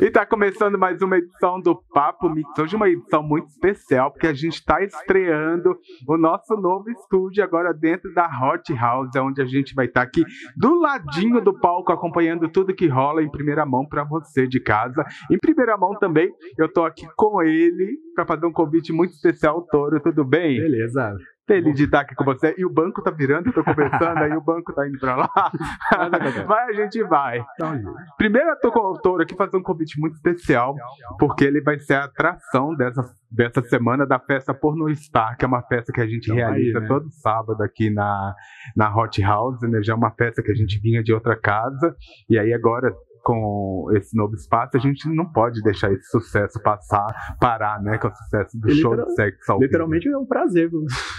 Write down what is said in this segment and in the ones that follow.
E tá começando mais uma edição do Papo Mix. Hoje uma edição muito especial, porque a gente tá estreando o nosso novo estúdio agora dentro da Hot House, onde a gente vai estar aqui do ladinho do palco, acompanhando tudo que rola em primeira mão pra você de casa. Em primeira mão também, eu tô aqui com ele pra fazer um convite muito especial ao Toro, tudo bem? Beleza. Feliz de estar aqui com você. E o banco tá virando, eu tô conversando, aí o banco tá indo pra lá. Mas a gente vai. Primeiro eu tô com o Toro aqui fazer um convite muito especial, porque ele vai ser a atração dessa semana da festa Pornstar, que é uma festa que a gente realiza aí, né? Todo sábado aqui na Hot House, né? Já é uma festa que a gente vinha de outra casa, e aí agora, com esse novo espaço, a gente não pode deixar esse sucesso parar, né, com o sucesso do show de sexo ao vivo. Literalmente é um prazer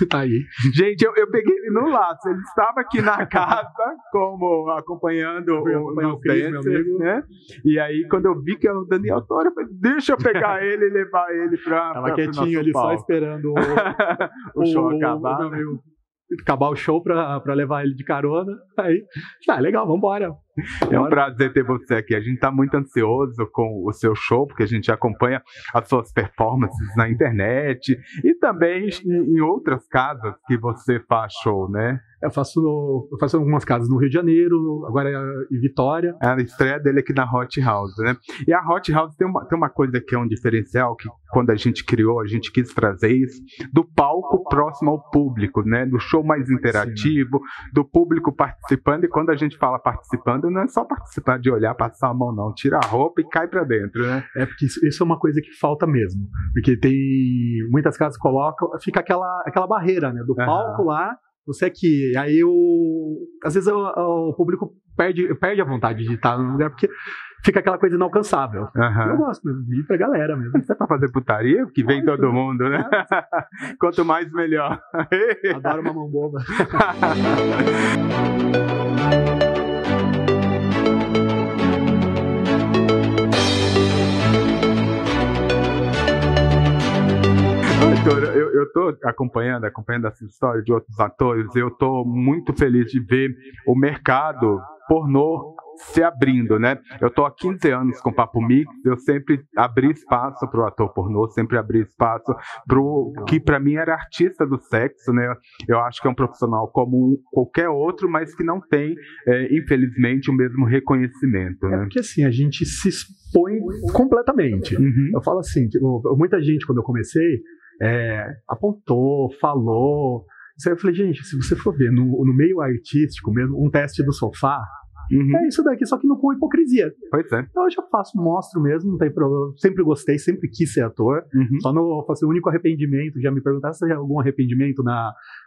estar aí. Gente, eu peguei ele no laço, ele estava aqui na casa, como acompanhando o Chris, meu amigo, né, e aí quando eu vi que era o Daniel Toro, eu falei, deixa eu pegar ele e levar ele para o nosso palco. Tava quietinho ali, só esperando o show acabar, né? Acabar o show pra levar ele de carona. Aí, tá, legal, vambora. É um prazer ter você aqui. A gente tá muito ansioso com o seu show, porque a gente acompanha as suas performances na internet e também em outras casas que você faz show, né? Eu faço algumas casas no Rio de Janeiro, agora em Vitória. É a estreia dele aqui na Hot House, né? E a Hot House tem uma coisa que é um diferencial, que quando a gente criou, a gente quis trazer isso, do palco próximo ao público, né? Do show mais interativo, do público participando. E quando a gente fala participando, não é só participar de olhar, passar a mão, não. Tira a roupa e cai pra dentro, né? É, porque isso é uma coisa que falta mesmo. Porque tem muitas casas que colocam, fica aquela barreira, né? Do palco lá, você aqui, aí às vezes o público perde a vontade de estar no lugar, porque fica aquela coisa inalcançável. Eu gosto de ir pra galera mesmo. Isso é pra fazer putaria, que vem todo mundo, né? Quanto mais, melhor. Adoro uma mão boba. Eu estou acompanhando essa história de outros atores, eu estou muito feliz de ver o mercado pornô se abrindo, né? Eu estou há 15 anos com o Papo Mix, eu sempre abri espaço para o ator pornô, sempre abri espaço para o que para mim era artista do sexo, né? Eu acho que é um profissional como qualquer outro, mas que não tem, infelizmente, o mesmo reconhecimento, né? É porque assim, a gente se expõe completamente. Eu falo assim, muita gente, quando eu comecei, apontou, falou. Eu falei, gente, se você for ver no meio artístico mesmo, um teste do sofá, é isso daqui, só que não com hipocrisia. Pois é. Então eu já faço, mostro mesmo, não tem problema. Sempre gostei, sempre quis ser ator. Só não faço o único arrependimento. Já me perguntaram se tem algum arrependimento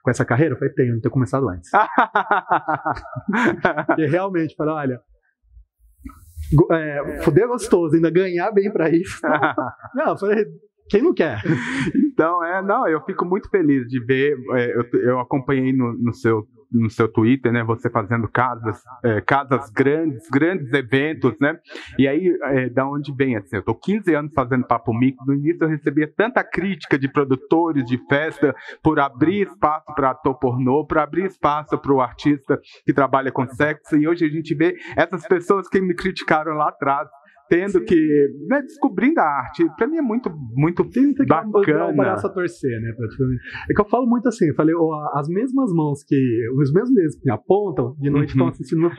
com essa carreira? Eu falei, tenho, não ter começado antes. Porque realmente, falei, olha, foder gostoso, ainda ganhar bem pra isso. Não, eu falei, quem não quer? Então, eu fico muito feliz de ver. Eu acompanhei no seu Twitter, né? Você fazendo casas grandes, grandes eventos, né? E aí, da onde vem, assim, eu tô 15 anos fazendo Papo Mix, no início eu recebia tanta crítica de produtores de festa por abrir espaço para ator pornô, para abrir espaço para o artista que trabalha com sexo, e hoje a gente vê essas pessoas que me criticaram lá atrás, tendo que, né, descobrindo a arte. Pra mim é muito, muito bacana. Um braço a torcer, né, praticamente. É que eu falo muito assim, eu falei, as mesmas mãos que, os mesmos dedos que me apontam, de noite estão assistindo.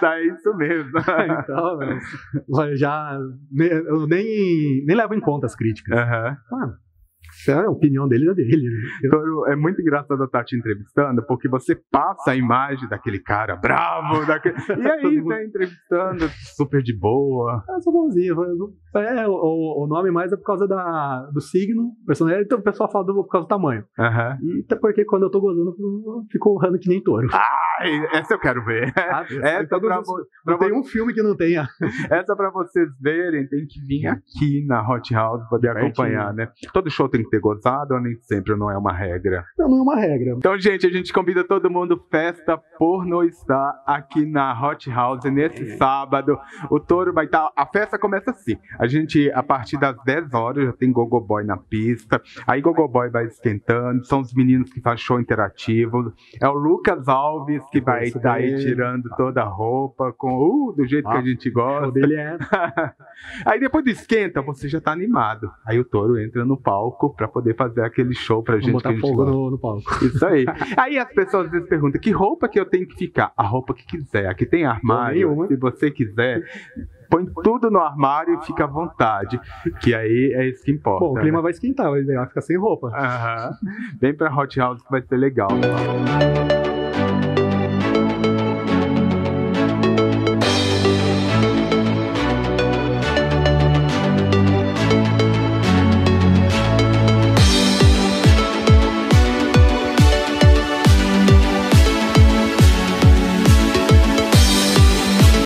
Tá, isso mesmo. Então, eu nem levo em conta as críticas. A opinião dele é dele. Toro, é muito engraçado eu estar te entrevistando, porque você passa a imagem daquele cara bravo, e aí tá entrevistando super de boa. Eu sou bonzinho. O nome mais é por causa do signo, personalidade, então o pessoal fala por causa do tamanho. E até porque quando eu tô gozando, eu fico urrando que nem touro. Essa eu quero ver. Tem um filme que não tenha. Essa pra vocês verem, tem que vir aqui na Hot House poder acompanhar, né? Todo show tem que ter gostado ou nem sempre não é uma regra? Não é uma regra. Então, gente, a gente convida todo mundo, festa Pornstar aqui na Hot House nesse sábado. O Toro vai estar... A festa começa assim. A gente, a partir das 10 horas, já tem Gogoboy na pista. Aí Gogoboy vai esquentando. São os meninos que fazem show interativo. É o Lucas Alves que vai estar aí tirando toda a roupa com do jeito que a gente gosta. O dele é. Aí depois do esquenta, você já tá animado. Aí o Toro entra no palco pra poder fazer aquele show pra gente. Vamos botar que a gente fogo gosta. No palco. Isso aí. Aí as pessoas às vezes perguntam, que roupa que eu tenho que ficar? A roupa que quiser. Aqui tem armário, se você quiser... Põe tudo no armário e fica à vontade, que aí é isso que importa. Bom, o clima vai esquentar, vai ficar sem roupa. Vem pra Hot House que vai ser legal.